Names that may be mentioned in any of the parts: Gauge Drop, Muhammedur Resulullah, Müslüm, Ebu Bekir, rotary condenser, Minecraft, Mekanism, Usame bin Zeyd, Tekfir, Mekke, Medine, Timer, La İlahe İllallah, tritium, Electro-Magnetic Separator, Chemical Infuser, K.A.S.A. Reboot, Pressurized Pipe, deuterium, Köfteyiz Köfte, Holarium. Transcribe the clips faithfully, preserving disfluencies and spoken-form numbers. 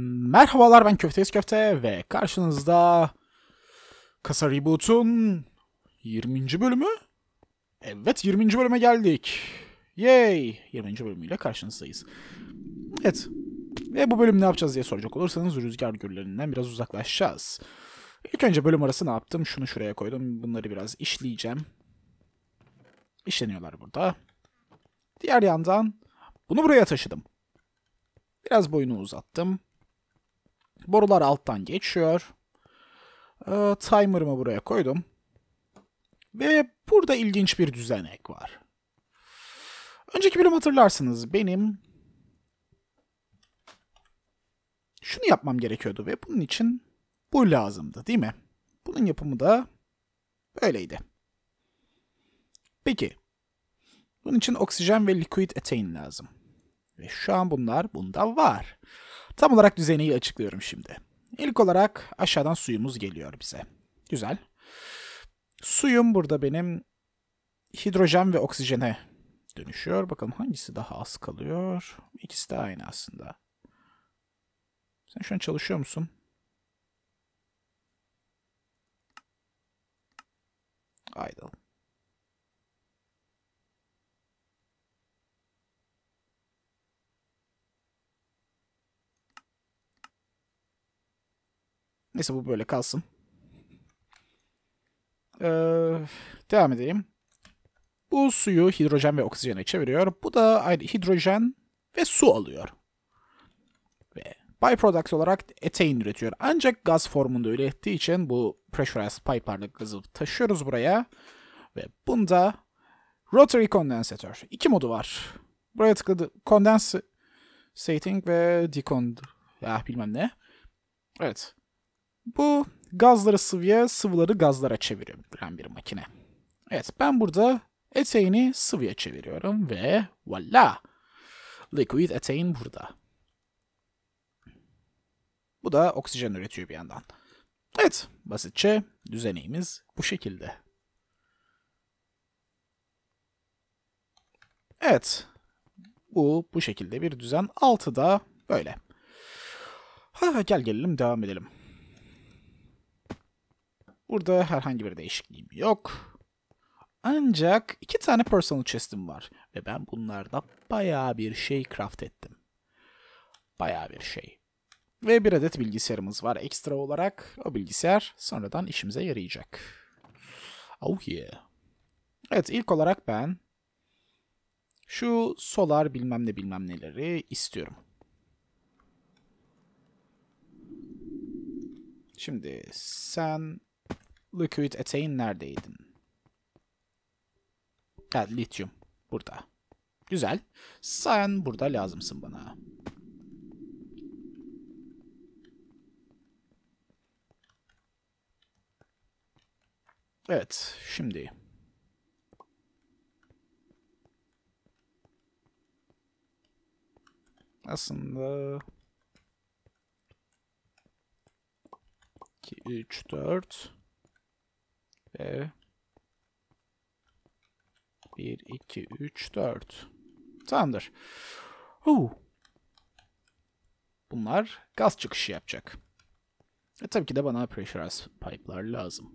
Merhabalar, ben Köfteyiz Köfte ve karşınızda Kasa Reboot'un yirminci bölümü. Evet, yirminci bölüme geldik. Yay! yirminci bölümüyle karşınızdayız. Evet. Ve bu bölüm ne yapacağız diye soracak olursanız rüzgar güllerinden biraz uzaklaşacağız. İlk önce bölüm arası ne yaptım? Şunu şuraya koydum. Bunları biraz işleyeceğim. İşleniyorlar burada. Diğer yandan bunu buraya taşıdım. Biraz boyunu uzattım. Borular alttan geçiyor. Ee, timer'ımı buraya koydum. Ve burada ilginç bir düzenek var. Önceki bölüm hatırlarsınız benim şunu yapmam gerekiyordu ve bunun için bu lazımdı, değil mi? Bunun yapımı da böyleydi. Peki. Bunun için oksijen ve liquid ethane lazım. Ve şu an bunlar bunda var. Tam olarak düzeneyi açıklıyorum şimdi. İlk olarak aşağıdan suyumuz geliyor bize. Güzel. Suyum burada benim hidrojen ve oksijene dönüşüyor. Bakalım hangisi daha az kalıyor? İkisi de aynı aslında. Sen şu an çalışıyor musun? Idle. Neyse, bu böyle kalsın. Ee, devam edeyim. Bu suyu hidrojen ve oksijene çeviriyor. Bu da aynı hidrojen ve su alıyor. Ve byproduct olarak etane üretiyor. Ancak gaz formunda ürettiği için bu pressurized pipe'larla gazı taşıyoruz buraya. Ve bunda rotary condenser. İki modu var. Buraya tıkladı. Condensating ve decond. Ya bilmem ne. Evet. Bu gazları sıvıya, sıvıları gazlara çeviren bir makine. Evet, ben burada etane'i sıvıya çeviriyorum ve voila! Liquid etane burada. Bu da oksijen üretiyor bir yandan. Evet, basitçe düzenimiz bu şekilde. Evet, bu bu şekilde bir düzen. Altı da böyle. Ha, gel gelelim, devam edelim. Burada herhangi bir değişikliğim yok. Ancak iki tane personal chest'im var. Ve ben bunlarda bayağı bir şey craft ettim. Bayağı bir şey. Ve bir adet bilgisayarımız var ekstra olarak. O bilgisayar sonradan işimize yarayacak. Oh yeah. Evet, ilk olarak ben şu solar bilmem ne bilmem neleri istiyorum. Şimdi sen... Liquid ethane neredeydin? Yani lityum. Burada. Güzel. Sen burada lazımsın bana. Evet. Şimdi. Aslında... iki, üç, dört... Ve bir, iki, üç, dört. Tamamdır. Huh. Bunlar gaz çıkışı yapacak. E tabii ki de bana pressurized pipe'lar lazım.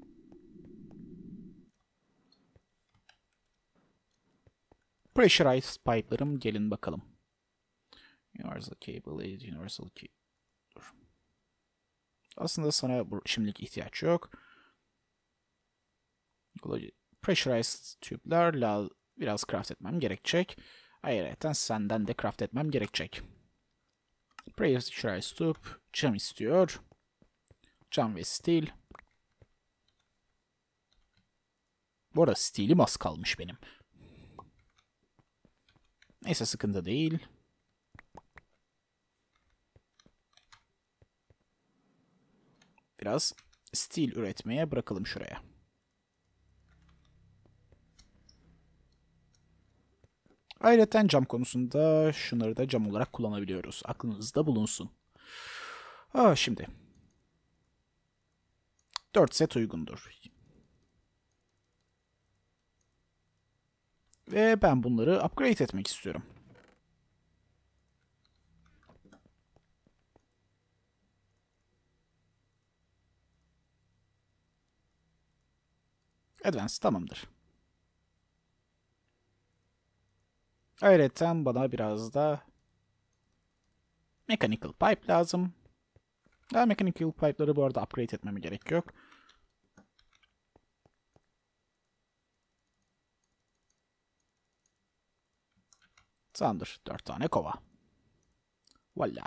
Pressurized pipe'larım gelin bakalım. Universal cable, universal key. Dur. Aslında sana şimdilik ihtiyaç yok. Pressurized tüpler biraz craft etmem gerekecek. Ayrıca senden de craft etmem gerekecek. Pressurized tube cam istiyor. Cam ve steel. Bu arada steel'im az kalmış benim. Neyse, sıkıntı değil. Biraz steel üretmeye bırakalım şuraya. Ayrıca cam konusunda şunları da cam olarak kullanabiliyoruz. Aklınızda bulunsun. Aa, şimdi. dört set uygundur. Ve ben bunları upgrade etmek istiyorum. Advanced tamamdır. Ayrıca bana biraz da Mechanical Pipe lazım. Daha Mechanical Pipe'ları bu arada upgrade etmeme gerek yok. Sandır. Dört tane kova. Valla.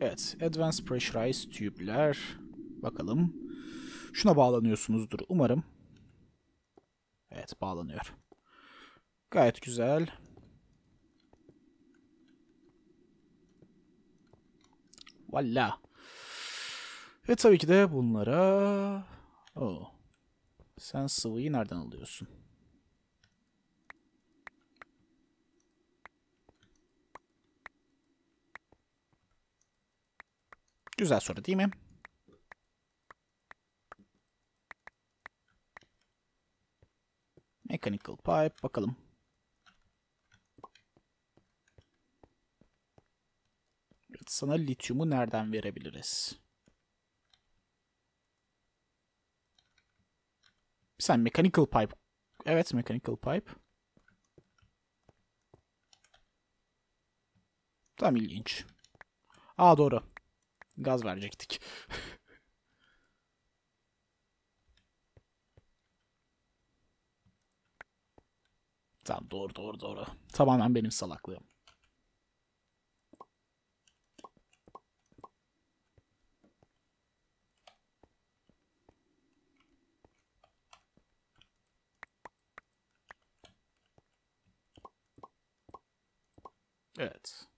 Evet. Advanced Pressurized Tube'ler. Bakalım. Şuna bağlanıyorsunuzdur umarım. Evet, bağlanıyor. Gayet güzel. Valla. Ve tabii ki de bunlara... Oh. Sen sıvıyı nereden alıyorsun? Güzel soru değil mi? Mechanical pipe bakalım. Sana lityumu nereden verebiliriz? Sen mechanical pipe. Evet, mechanical pipe. Tam ilginç. Aa, doğru. Gaz verecektik. Tamam, doğru doğru doğru. Tamamen benim salaklığım. Evet.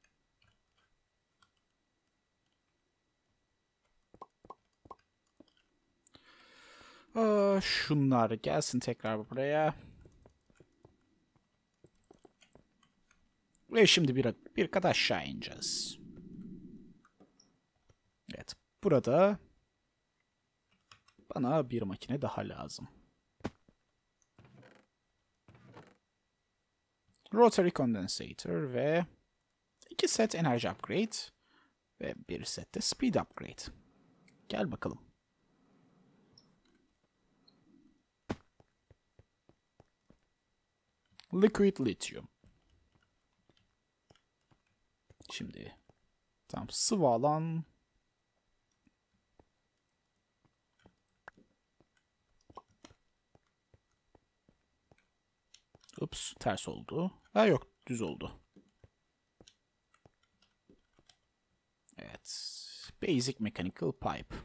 Aa, şunlar gelsin tekrar buraya. Ve şimdi bir, bir kat aşağı ineceğiz. Evet. Burada bana bir makine daha lazım. Rotary condenser ve İki set enerji upgrade ve bir set de speed upgrade. Gel bakalım. Liquid lithium. Şimdi tam sıvı alan. Ups, ters oldu. Ha yok, düz oldu. Evet. Basic Mechanical Pipe.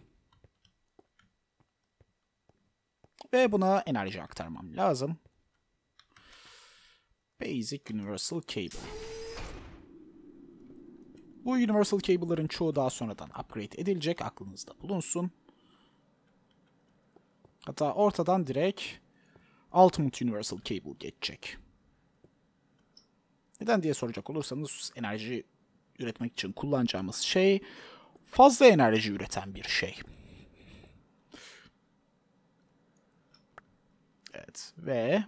Ve buna enerji aktarmam lazım. Basic Universal Cable. Bu Universal Cable'ların çoğu daha sonradan upgrade edilecek. Aklınızda bulunsun. Hatta ortadan direkt Ultimate Universal Cable geçecek. Neden diye soracak olursanız enerji üretmek için kullanacağımız şey fazla enerji üreten bir şey. Evet ve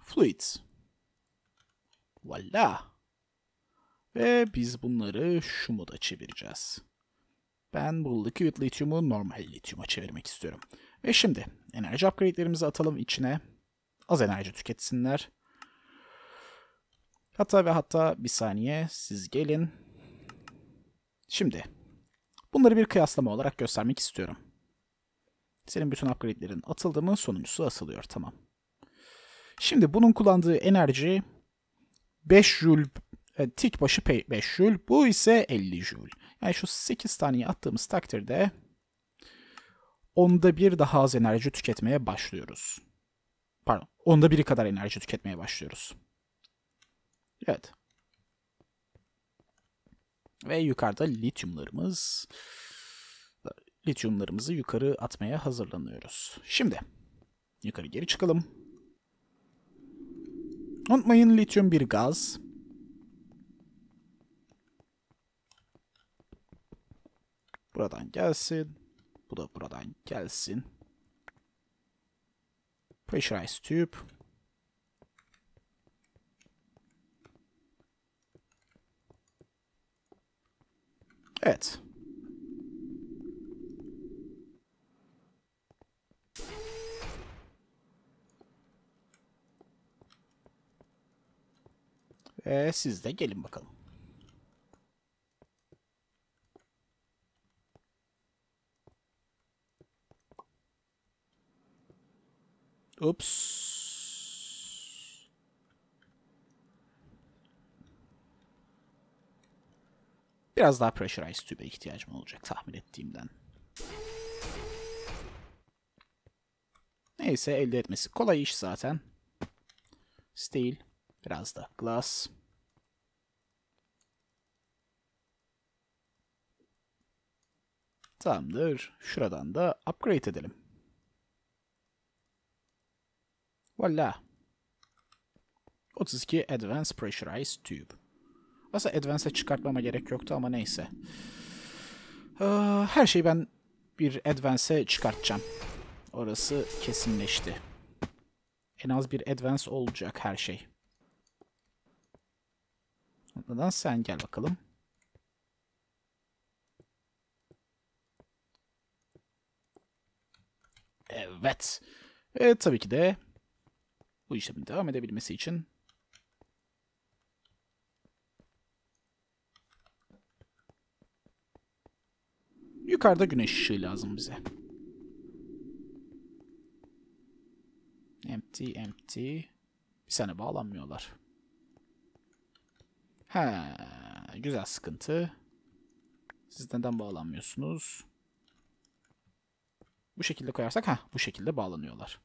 fluids. Valla. Ve biz bunları şu moda çevireceğiz. Ben bu liquid lityumu normal lityuma çevirmek istiyorum. Ve şimdi enerji upgrade'lerimizi atalım içine. Az enerji tüketsinler. Hatta ve hatta bir saniye siz gelin. Şimdi bunları bir kıyaslama olarak göstermek istiyorum. Senin bütün upgrade'lerin atıldı mı? Sonuncusu asılıyor. Tamam. Şimdi bunun kullandığı enerji beş joule, e, tik başı beş joule. Bu ise elli joule. Yani şu sekiz taneyi attığımız takdirde onda bir daha az enerji tüketmeye başlıyoruz. Pardon. Onda biri kadar enerji tüketmeye başlıyoruz. Evet. Ve yukarıda lityumlarımız, lityumlarımızı yukarı atmaya hazırlanıyoruz. Şimdi yukarı geri çıkalım. Unutmayın, lityum bir gaz. Buradan gelsin. Bu da buradan gelsin. Pressurized tube. Evet. Ve siz de gelin bakalım. Ups. Biraz daha pressurized tübe ihtiyacım olacak tahmin ettiğimden. Neyse, elde etmesi kolay iş zaten. Steel, biraz da glass. Tamamdır. Şuradan da upgrade edelim. Voila. otuz iki Advanced Pressurized Tube. Aslında Advance'e çıkartmama gerek yoktu ama neyse. Ee, her şeyi ben bir Advance'e çıkartacağım. Orası kesinleşti. En az bir Advance olacak her şey. Ondan sen gel bakalım. Evet. Ee, tabii ki de bu işlemin devam edebilmesi için yukarıda güneş ışığı lazım bize. Empty, empty. Bir sene bağlanmıyorlar. Ha, güzel, sıkıntı. Siz neden bağlanmıyorsunuz? Bu şekilde koyarsak, ha, bu şekilde bağlanıyorlar.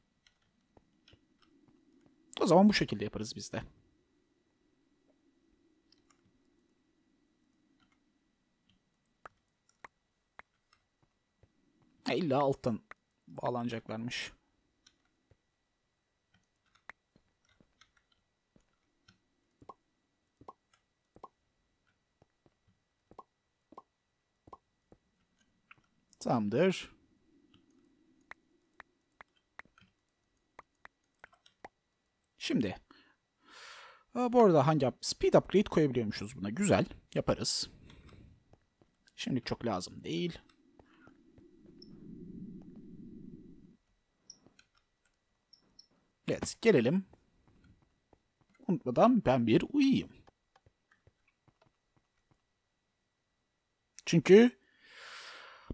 O zaman bu şekilde yaparız biz de. İlla alttan bağlanacaklarmış. Tamamdır. Şimdi. Bu arada hangi speed upgrade koyabiliyormuşuz buna. Güzel. Yaparız. Şimdilik çok lazım değil. Evet, gelelim. Unutmadan ben bir uyuyayım. Çünkü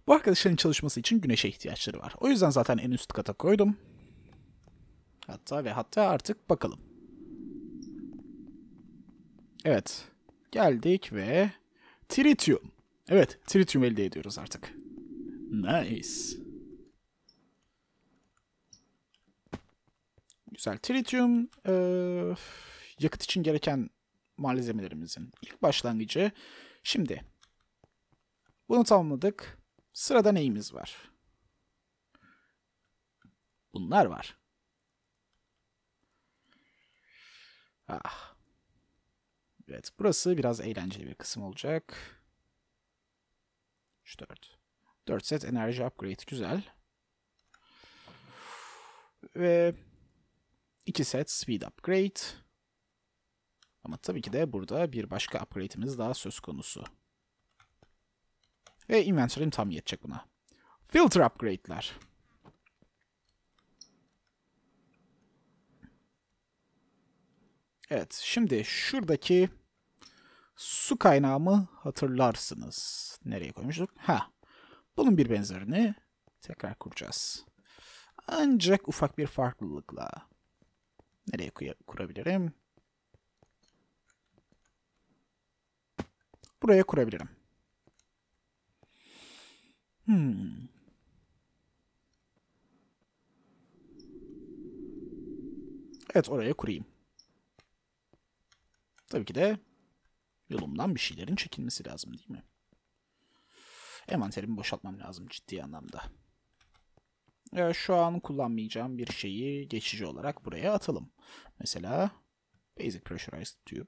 bu arkadaşların çalışması için güneşe ihtiyaçları var. O yüzden zaten en üst kata koydum. Hatta ve hatta artık bakalım. Evet, geldik ve tritium. Evet, tritium elde ediyoruz artık. Nice. Güzel. Tritium e, yakıt için gereken malzemelerimizin ilk başlangıcı. Şimdi bunu tamamladık. Sırada neyimiz var? Bunlar var. Ah. Evet. Burası biraz eğlenceli bir kısım olacak. üç dört. dört set enerji upgrade. Güzel. Ve iki set speed upgrade. Ama tabii ki de burada bir başka upgrade'imiz daha söz konusu. Ve inventory'im tam yetecek buna. Filter upgrade'ler. Evet, şimdi şuradaki su kaynağımı hatırlarsınız. Nereye koymuştuk? Ha. Bunun bir benzerini tekrar kuracağız. Ancak ufak bir farklılıkla. Nereye kurabilirim? Buraya kurabilirim. Hmm. Evet, oraya kurayım. Tabii ki de yolumdan bir şeylerin çekilmesi lazım değil mi? Envanterimi boşaltmam lazım ciddi anlamda. Şu an kullanmayacağım bir şeyi geçici olarak buraya atalım. Mesela Basic Pressurized Tube.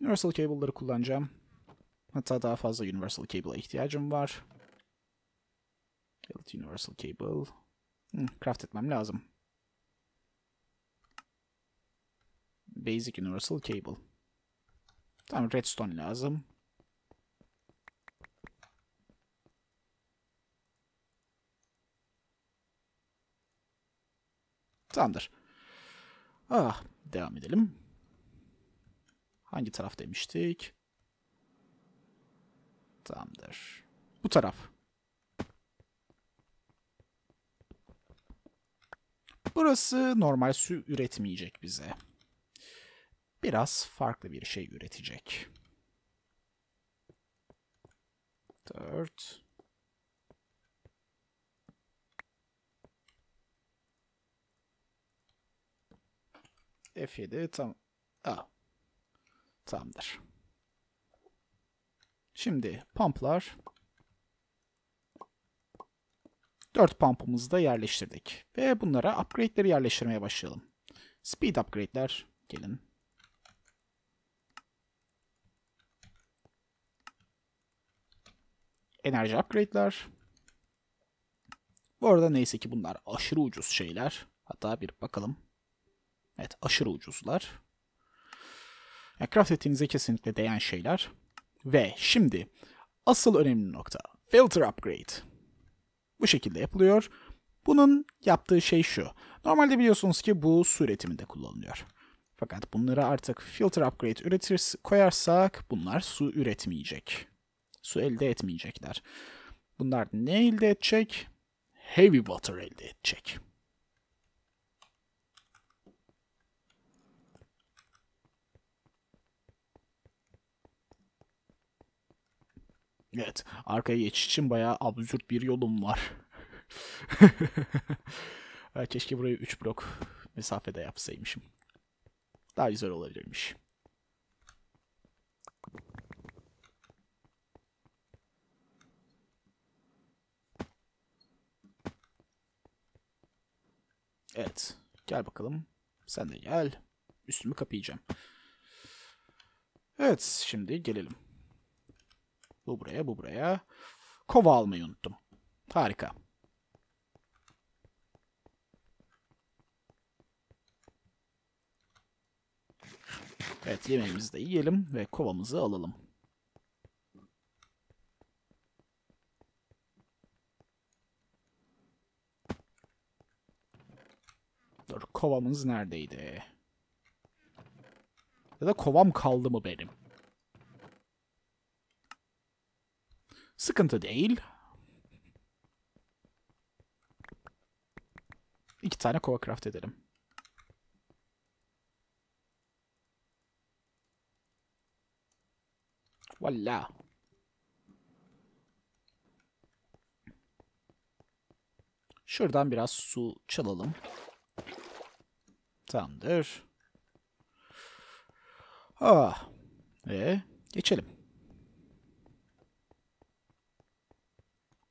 Universal Cable'ları kullanacağım. Hatta daha fazla Universal Cable'a ihtiyacım var. Universal Cable. Hmm, craft etmem lazım. Basic Universal Cable. Tamam, Redstone lazım. Tamamdır. Ah, devam edelim. Hangi taraf demiştik? Tamamdır. Bu taraf. Burası normal su üretmeyecek bize. Biraz farklı bir şey üretecek. Dört. F yedi tam. Aa. Tamamdır. Şimdi pumplar. dört pumpımızı da yerleştirdik. Ve bunlara upgrade'leri yerleştirmeye başlayalım. Speed upgrade'ler gelin. Enerji upgrade'ler. Bu arada neyse ki bunlar aşırı ucuz şeyler. Hatta bir bakalım. Evet, aşırı ucuzlar. Yani craft ettiğinize kesinlikle değen şeyler. Ve şimdi asıl önemli nokta filter upgrade. Bu şekilde yapılıyor. Bunun yaptığı şey şu. Normalde biliyorsunuz ki bu su üretiminde kullanılıyor. Fakat bunları artık filter upgrade üretir koyarsak bunlar su üretmeyecek. Su elde etmeyecekler. Bunlar ne elde edecek? Heavy water elde edecek. Evet, arkaya geçiş için bayağı absürt bir yolum var. Keşke burayı üç blok mesafede yapsaymışım. Daha güzel olabilirmiş. Evet, gel bakalım. Sen de gel. Üstümü kapayacağım. Evet, şimdi gelelim. Bu buraya, bu buraya. Kova almayı unuttum. Harika. Evet, yemeğimizi de yiyelim ve kovamızı alalım. Dur, kovamız neredeydi? Ya da kovam kaldı mı benim? Sıkıntı değil. İki tane kova craft edelim. Valla. Şuradan biraz su çalalım. Tamamdır. Ah. Ve geçelim.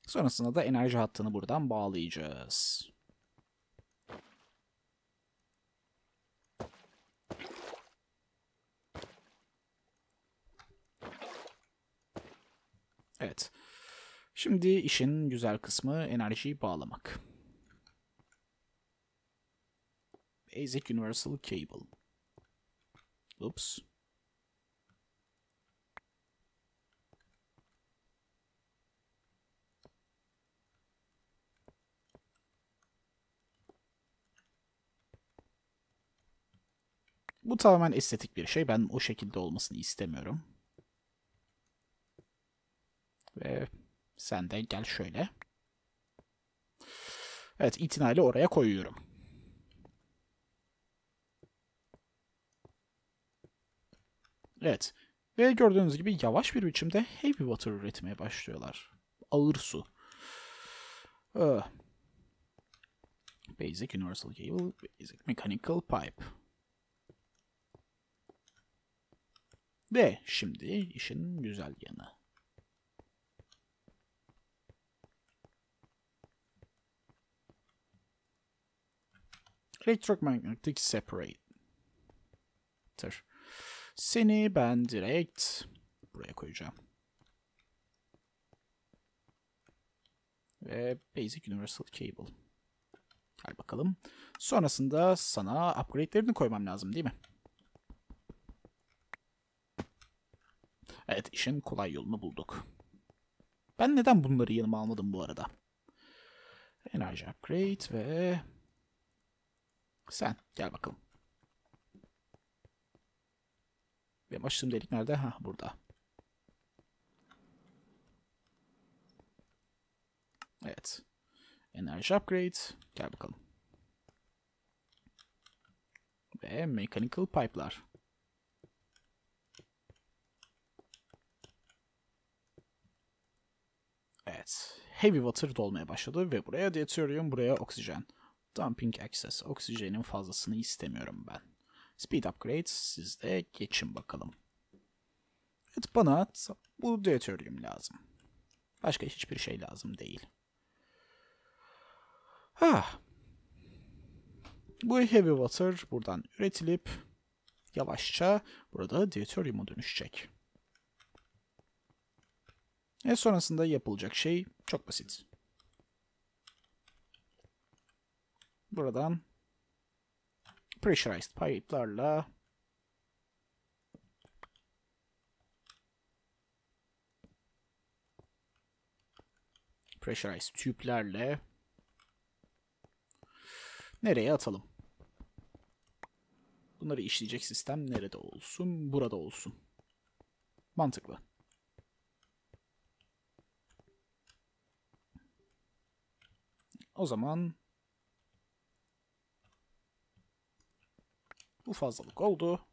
Sonrasında da enerji hattını buradan bağlayacağız. Evet. Şimdi işin güzel kısmı enerjiyi bağlamak. Basic Universal Cable. Oops. Bu tamamen estetik bir şey. Ben o şekilde olmasını istemiyorum. Ve sen de gel şöyle. Evet, itinayla oraya koyuyorum. Evet. Ve gördüğünüz gibi yavaş bir biçimde heavy water üretmeye başlıyorlar. Ağır su. Ah. Basic Universal Cable, Basic Mechanical Pipe. Ve şimdi işin güzel yanı. Electro-Magnetic Separator. Seni ben direkt buraya koyacağım. Ve Basic Universal Cable. Gel bakalım. Sonrasında sana upgrade'lerini koymam lazım değil mi? Evet, işin kolay yolunu bulduk. Ben neden bunları yanıma almadım bu arada? Enerji upgrade ve Sen gel bakalım. Benim açtığım delik nerede? Ha, burada. Evet. Enerji upgrade. Gel bakalım. Ve mechanical pipe'lar. Evet. Heavy water dolmaya başladı ve buraya deuterium, buraya oksijen. Dumping access. Oksijenin fazlasını istemiyorum ben. Speed upgrade. Siz de geçin bakalım. Evet, bana bu deuterium lazım. Başka hiçbir şey lazım değil. Ah. Bu heavy water buradan üretilip yavaşça burada deuterium'a dönüşecek. Ve sonrasında yapılacak şey çok basit. Buradan pressurized pipe'larla pressurized tüplerle nereye atalım? Bunları işleyecek sistem nerede olsun? Burada olsun. Mantıklı. O zaman bu fazlalık oldu.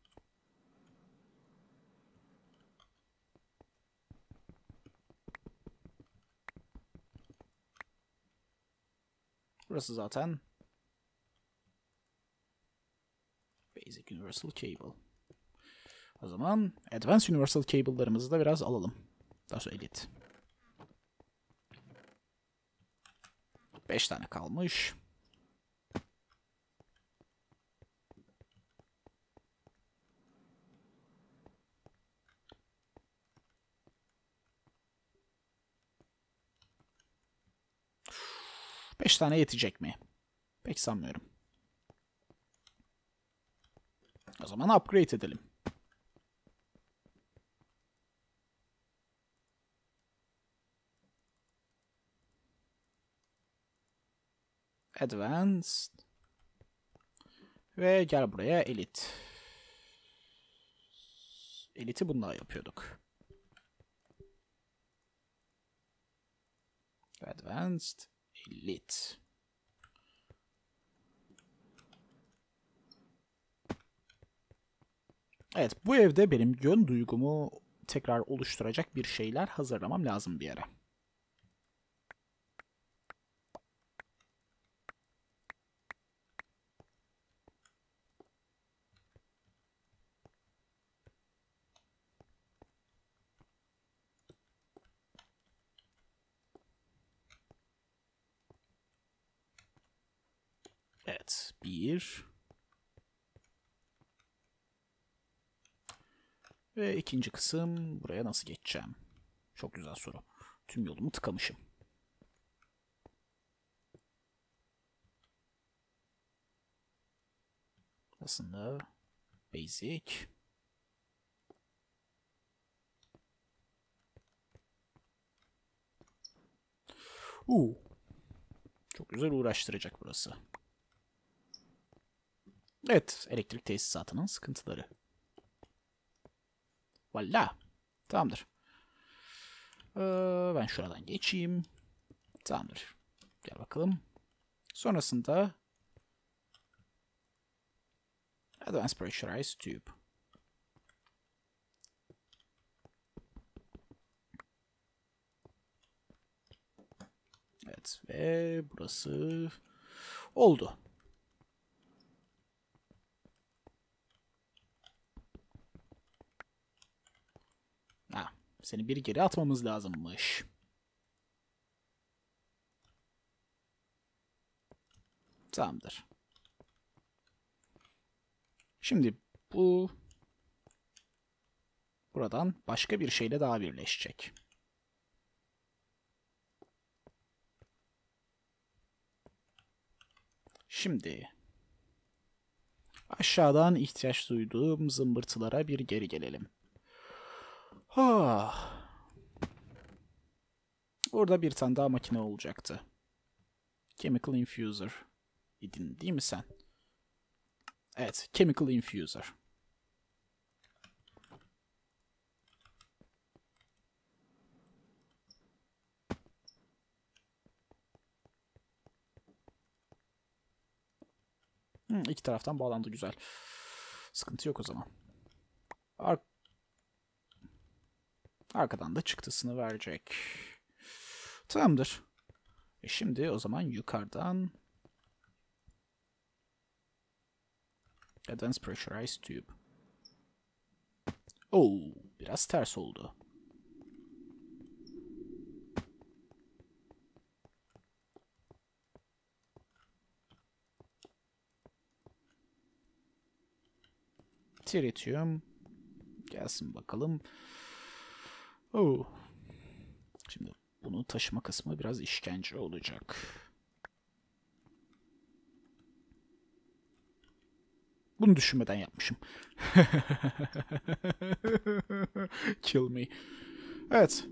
Burası zaten Basic Universal Cable. O zaman Advanced Universal Cable'larımızı da biraz alalım. Daha sonra Elite. beş tane kalmış. beş tane yetecek mi? Pek sanmıyorum. O zaman upgrade edelim. Advanced. Ve gel buraya Elite. Elite'i bununla yapıyorduk. Advanced. Elite. Evet, bu evde benim yön duygumu tekrar oluşturacak bir şeyler hazırlamam lazım bir yere. Evet, bir ve ikinci kısım, buraya nasıl geçeceğim? Çok güzel soru. Tüm yolumu tıkamışım. Aslında basic. Uuu. Çok güzel uğraştıracak burası. Evet, elektrik tesisatının sıkıntıları. Valla. Tamamdır. Ee, ben şuradan geçeyim. Tamamdır. Gel bakalım. Sonrasında Advanced Pressurized Tube. Evet ve burası oldu. Seni bir geri atmamız lazımmış. Tamamdır. Şimdi bu buradan başka bir şeyle daha birleşecek. Şimdi aşağıdan ihtiyaç duyduğum zımbırtılara bir geri gelelim. Ah. Orada bir tane daha makine olacaktı. Chemical Infuser idin değil mi sen? Evet, Chemical Infuser. Hmm, iki taraftan bağlandı, güzel. Sıkıntı yok o zaman. Ar Arkadan da çıktısını verecek. Tamamdır. E şimdi o zaman yukarıdan Advanced Pressurized Tube. Oo, biraz ters oldu. Tritium. Gelsin bakalım. Oo. Şimdi bunu taşıma kısmı biraz işkence olacak. Bunu düşünmeden yapmışım. Kill me. Evet.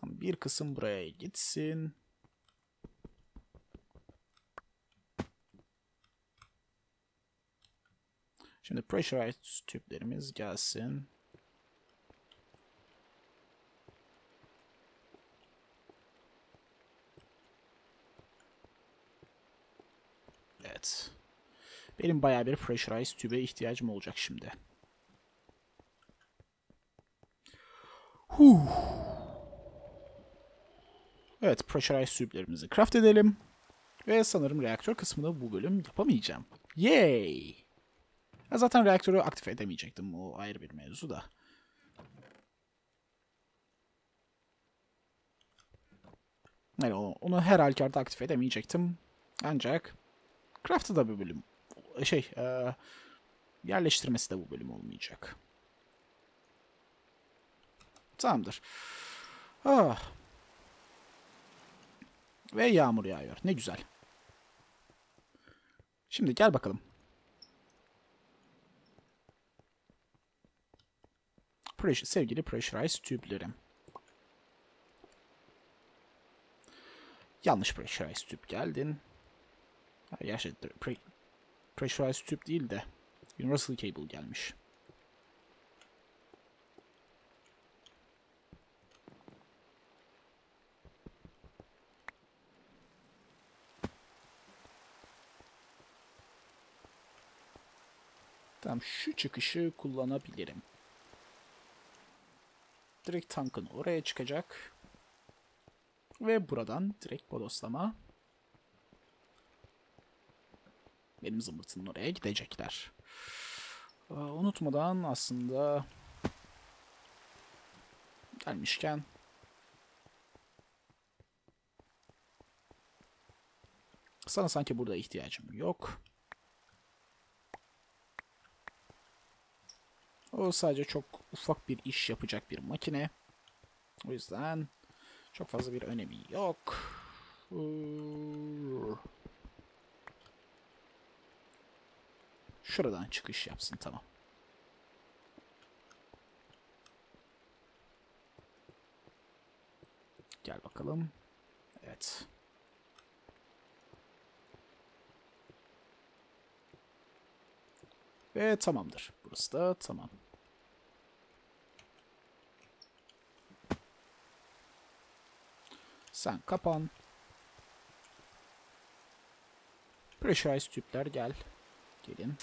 Tam bir kısım buraya gitsin. Şimdi pressurized tüplerimiz gelsin. Evet. Benim bayağı bir pressurized tübe ihtiyacım olacak şimdi. Huh. Evet, pressurized tüplerimizi craft edelim. Ve sanırım reaktör kısmını bu bölüm yapamayacağım. Yay! Ya zaten reaktörü aktif edemeyecektim. O ayrı bir mevzu da. Yani onu her halükarda aktif edemeyecektim. Ancak craft'ı da bir bölüm. Şey, e, yerleştirmesi de bu bölüm olmayacak. Tamamdır. Ah. Ve yağmur yağıyor. Ne güzel. Şimdi gel bakalım. Sevgili pressurized tüplerim. Yanlış pressurized tüp geldin. Gerçi pre pressurized tüp değil de universal cable gelmiş. Tamam, şu çıkışı kullanabilirim. Direkt tankın oraya çıkacak. Ve buradan direkt bodoslama. Benim zımbırtının oraya gidecekler. Ee, unutmadan aslında gelmişken sana sanki burada ihtiyacım yok. O sadece çok ufak bir iş yapacak bir makine. O yüzden çok fazla bir önemi yok. Şuradan çıkış yapsın, tamam. Gel bakalım. Evet. Ve tamamdır. Burası da tamam. Sen kapan. Pressurized tüpler gel. Gelin.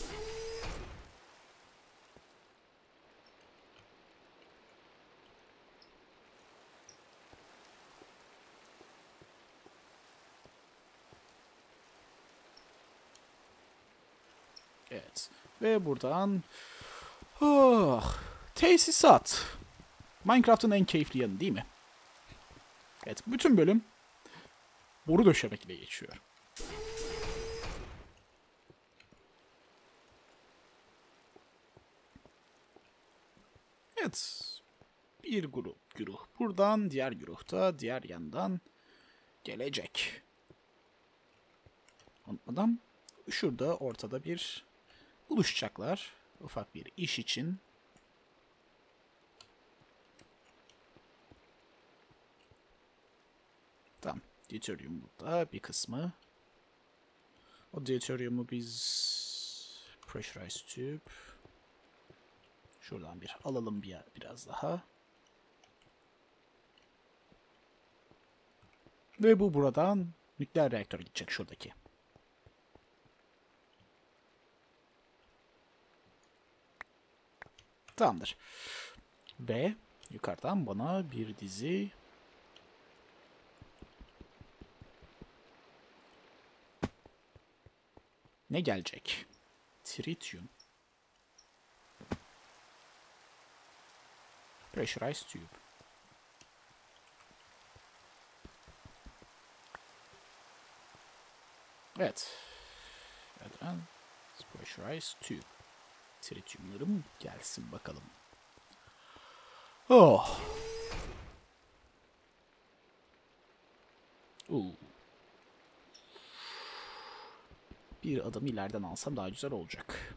Evet. Ve buradan oh, tesisat. Minecraft'ın en keyifli yanı değil mi? Evet, bütün bölüm boru döşemek ile geçiyor. Evet, bir grup güruh buradan, diğer güruh da diğer yandan gelecek. Unutmadan şurada ortada bir buluşacaklar ufak bir iş için. Deuterium burada bir kısmı. O deuteriumu biz pressurized tube şuradan bir alalım bir biraz daha. Ve bu buradan nükleer reaktöre gidecek şuradaki. Tamamdır. Ve yukarıdan bana bir dizi ne gelecek? Tritium. Pressurized tube. Evet. Neden? Pressurized tube. Tritiumlarım gelsin bakalım. Oh. Oo. Bir adım ileriden alsam daha güzel olacak.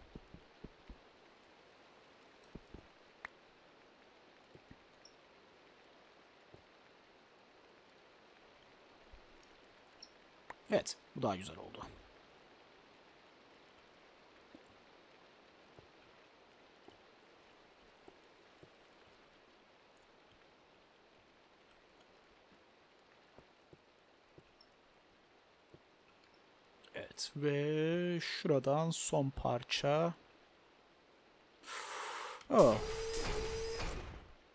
Evet, bu daha güzel oldu. Evet ve şuradan son parça. Oh.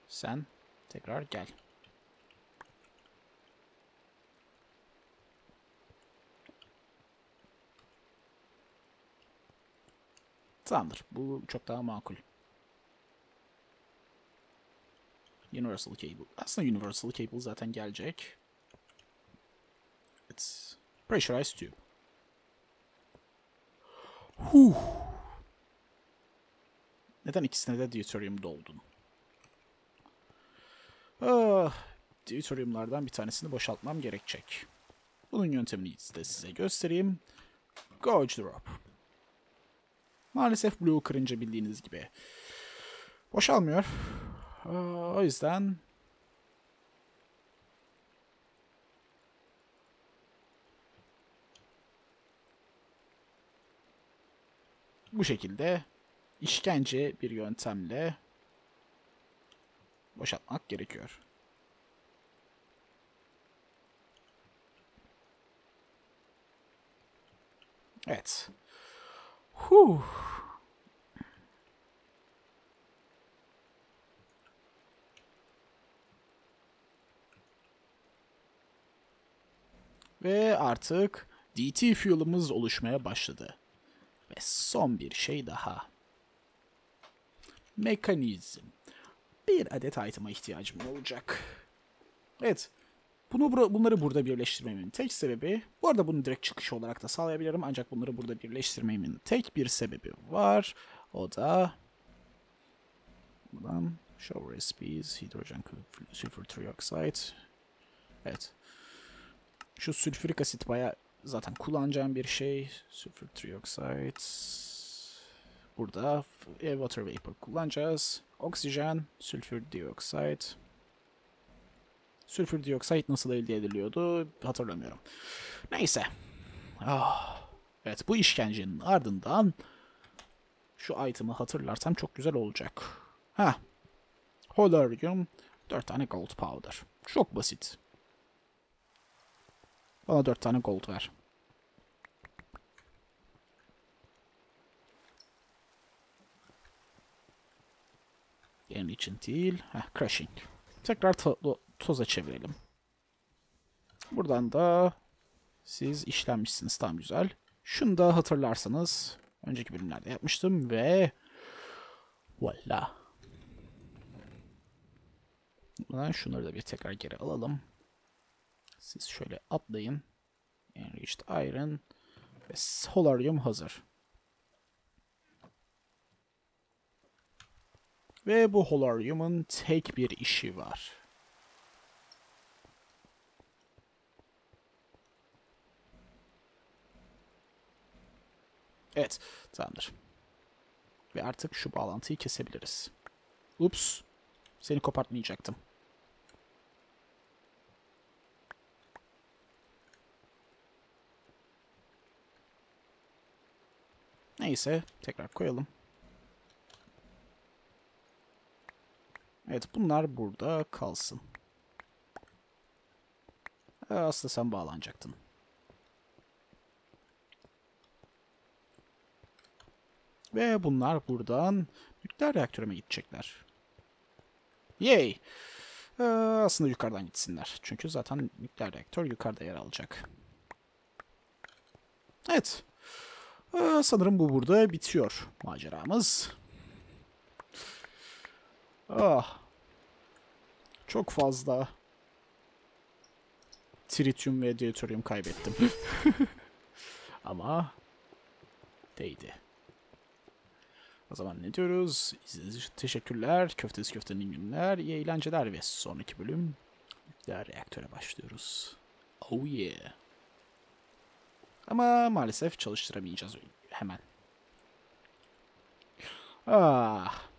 Sen tekrar gel. Tamamdır. Bu çok daha makul. Universal Cable. Aslında Universal Cable zaten gelecek. It's pressurized tube. Huh. Neden ikisine de deuterium doldun? Ah, deuteriumlardan bir tanesini boşaltmam gerekecek. Bunun yöntemini de size göstereyim. Gauge Drop. Maalesef bloğu kırınca bildiğiniz gibi boşalmıyor. Aa, o yüzden bu şekilde işkence bir yöntemle boşaltmak gerekiyor. Evet. Huh. Ve artık D T fuel'ımız oluşmaya başladı. Ve son bir şey daha. Mekanism. Bir adet item'a ihtiyacım olacak. Evet. Bunu, bunları burada birleştirmemin tek sebebi, bu arada bunu direkt çıkış olarak da sağlayabilirim, ancak bunları burada birleştirmemin tek bir sebebi var. O da buradan show recipes, hidrojen, sülfür trioxide. Evet. Şu sülfürik asit bayağı zaten kullanacağım bir şey. Sülfür trioxide. Burada water vapor kullanacağız. Oksijen, sülfür dioksit. Sülfür dioksit nasıl elde ediliyordu hatırlamıyorum. Neyse. Ah. Evet, bu işkencenin ardından şu item'ı hatırlarsam çok güzel olacak. Ha. Holarium, dört tane gold powder. Çok basit. Bana dört tane gold ver. Yerin için değil. Heh, crushing. Tekrar to toza çevirelim. Buradan da siz işlenmişsiniz. Tam güzel. Şunu da hatırlarsanız önceki bölümlerde yapmıştım ve voila. Şunları da bir tekrar geri alalım. Siz şöyle atlayın. Enriched Iron ve Solarium hazır. Ve bu Holarium'un tek bir işi var. Evet, tamamdır. Ve artık şu bağlantıyı kesebiliriz. Ups, seni kopartmayacaktım. Neyse. Tekrar koyalım. Evet. Bunlar burada kalsın. Aslında sen bağlanacaktın. Ve bunlar buradan nükleer reaktörüme gidecekler. Yay! Ee, aslında yukarıdan gitsinler. Çünkü zaten nükleer reaktör yukarıda yer alacak. Evet. Ee, sanırım bu burada bitiyor maceramız. Ah. Çok fazla tritium ve deuterium kaybettim. Ama değdi. O zaman ne diyoruz? İzlediğiniz için teşekkürler. Köfteyiz Köfte'nin günler. İyi eğlenceler ve sonraki bölüm nükleer reaktöre başlıyoruz. Oh yeah. Ama maalesef çalıştıramayacağız hemen. Ah.